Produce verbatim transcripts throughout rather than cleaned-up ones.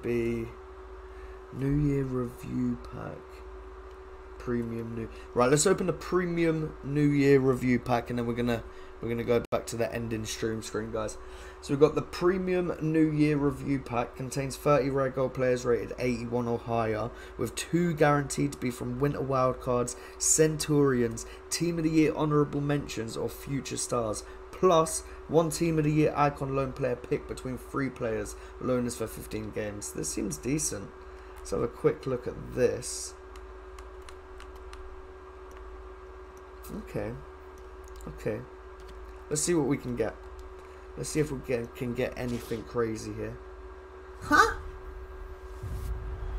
would be New Year Review Pack. Premium New... Right, let's open the Premium New Year Review Pack, and then we're going to we're gonna go back to the ending stream screen, guys. So we've got the Premium New Year Review Pack. Contains thirty rare gold players rated eighty-one or higher, with two guaranteed to be from Winter Wildcards, Centurions, Team of the Year Honourable Mentions, or Future Stars. Plus, one Team of the Year Icon Loan Player pick between three players. Loan is for fifteen games. This seems decent. Let's have a quick look at this. Okay. Okay. Let's see what we can get. Let's see if we can, can get anything crazy here. Huh?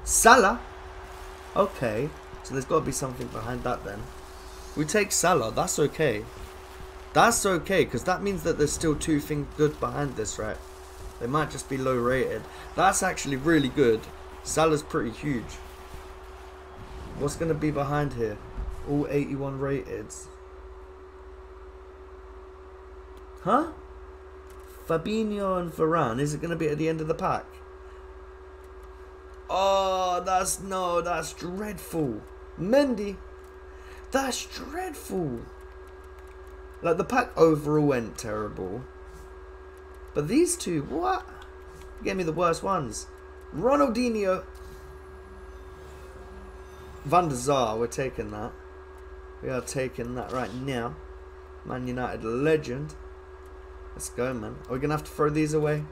Salah? Okay. So there's got to be something behind that then. We take Salah. That's okay. That's okay, because that means that there's still two things good behind this, right? They might just be low rated. That's actually really good. Salah's pretty huge. What's going to be behind here? All eighty-one rated. Huh? Fabinho and Ferran. Is it going to be at the end of the pack? Oh, that's... No, that's dreadful. Mendy. That's dreadful. Like, the pack overall went terrible. But these two, what? You gave me the worst ones. Ronaldinho. Van der Sar, we're taking that. We are taking that right now. Man United legend. Let's go, man. Are we going to have to throw these away?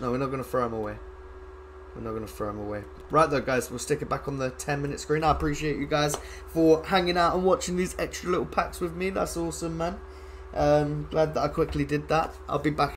No, we're not going to throw them away. We're not going to throw them away. Right, though, guys. We'll stick it back on the ten-minute screen. I appreciate you guys for hanging out and watching these extra little packs with me. That's awesome, man. Um, glad that I quickly did that. I'll be back